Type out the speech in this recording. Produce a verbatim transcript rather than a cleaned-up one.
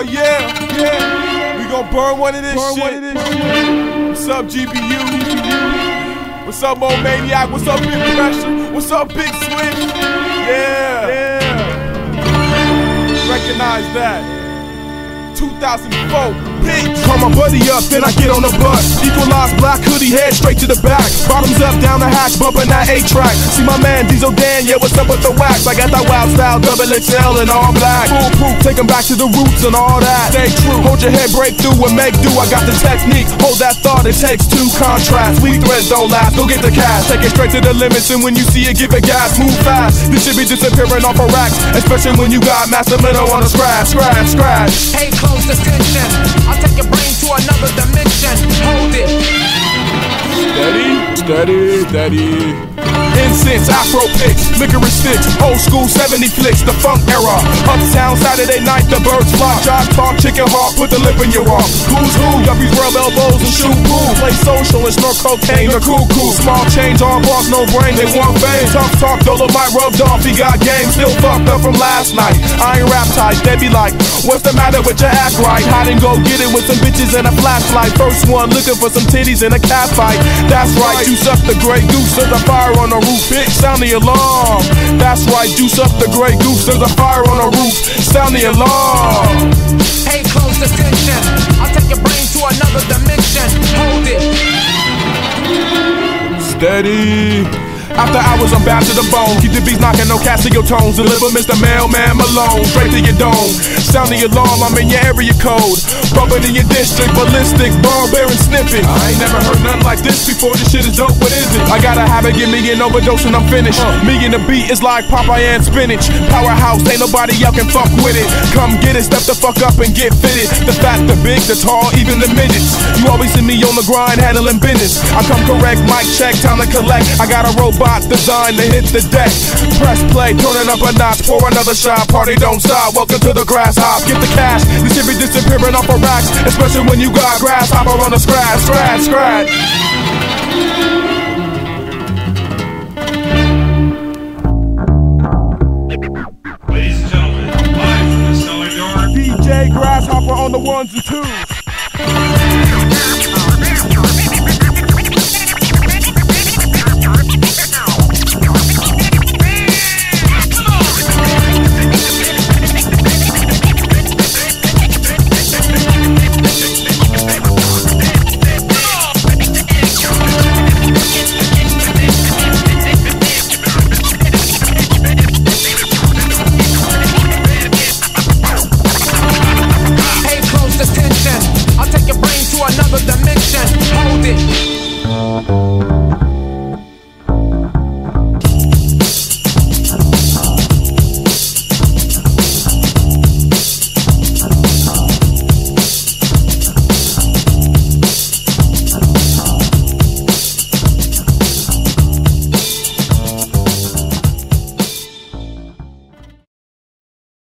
Oh yeah, yeah. We gon' burn one of this burn shit. One of this shit. What's up, G P U? What's up, old maniac? What's up, big pressure? What's up, big switch? Yeah, yeah. Recognize that. two thousand four, bitch. Call my buddy up, then I get on the bus. Equalized black hoodie, head straight to the back. Bottoms up, down the hatch, bumping that eight track. See my man, Diesel Dan, yeah, what's up with the wax? I got that wild style, double X L and all black. Foolproof, take 'em back to the roots and all that. Stay true, hold your head, break through and make do. I got the technique, hold that thought, it takes two contrasts. We threads don't last, go get the cash. Take it straight to the limits, and when you see it, give it gas. Move fast, this should be disappearing off of racks. Especially when you got Monster Menno on a scratch, scratch, scratch. Hey, distinction. I'll take your brain to another dimension. Hold it. Steady, steady, steady. Incense, afro picks, licorice sticks, old school seventy flicks, the funk era. Uptown Saturday night, the birds flock. Job talk, chicken heart, put the lip in your arm. Who's who? Yuppies rub elbows and shoot boo. Play social and snort cocaine, the cuckoo. Small change, all boss, no brain, they want fame. Tough talk, Dolemite rubbed off, he got game. Still fucked up from last night. I ain't rap tight, they be like, what's the matter with your ass right? Hide and go get it with some bitches and a flashlight. First one looking for some titties in a cat fight. That's right, juice up the Grey Goose, there's a fire on the roof. Bitch, sound the alarm. That's right, juice up the Grey Goose, there's a fire on the roof. Sound the alarm. Pay close attention. I'll take your brain to another dimension. Hold it. Steady. After hours, I'm bowed to the bone. Keep the beats knocking, no Casio tones. Deliver Mister Mailman Malone straight to your dome. Sound the alarm, I'm in your area code. Rubbing in your district, ballistic, ball bearing snipping. I ain't never heard nothing like this before. This shit is dope, what is it? I gotta have it, give me an overdose and I'm finished. uh. Me and the beat is like Popeye and spinach. Powerhouse, ain't nobody y'all can fuck with it. Come get it, step the fuck up and get fitted. The fat, the big, the tall, even the midgets. You always see me on the grind, handling business. I come correct, mic check, time to collect. I got a rope designed to hit the deck. Press play, turning up a notch, pour another shot. Party don't stop. Welcome to the grasshop. Get the cash. This shit be disappearing off of racks, especially when you got grasshopper on the scratch, scratch, scratch. Ladies and gentlemen, live from the cellar door. D J Grasshopper on the ones and twos.